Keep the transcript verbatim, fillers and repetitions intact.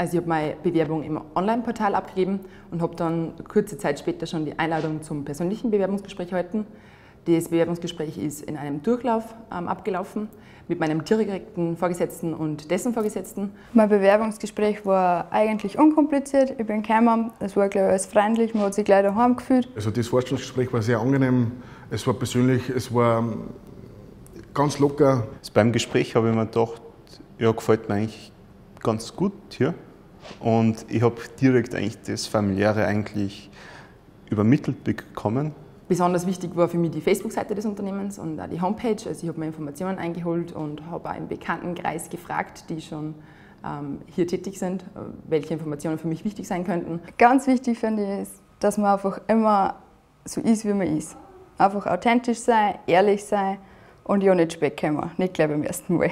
Also ich habe meine Bewerbung im Online-Portal abgegeben und habe dann kurze Zeit später schon die Einladung zum persönlichen Bewerbungsgespräch erhalten. Das Bewerbungsgespräch ist in einem Durchlauf ähm, abgelaufen mit meinem direkten Vorgesetzten und dessen Vorgesetzten. Mein Bewerbungsgespräch war eigentlich unkompliziert. Ich bin gekommen, es war gleich alles freundlich, man hat sich gleich daheim gefühlt. Also das Vorstellungsgespräch war sehr angenehm, es war persönlich, es war ganz locker. Beim Gespräch habe ich mir gedacht, ja, gefällt mir eigentlich ganz gut hier. Und ich habe direkt eigentlich das Familiäre eigentlich übermittelt bekommen. Besonders wichtig war für mich die Facebook-Seite des Unternehmens und auch die Homepage. Also ich habe mir Informationen eingeholt und habe auch im Bekanntenkreis gefragt, die schon ähm, hier tätig sind, welche Informationen für mich wichtig sein könnten. Ganz wichtig finde ich ist, dass man einfach immer so ist, wie man ist. Einfach authentisch sein, ehrlich sein und ja nicht spät kommen, nicht gleich beim ersten Mal.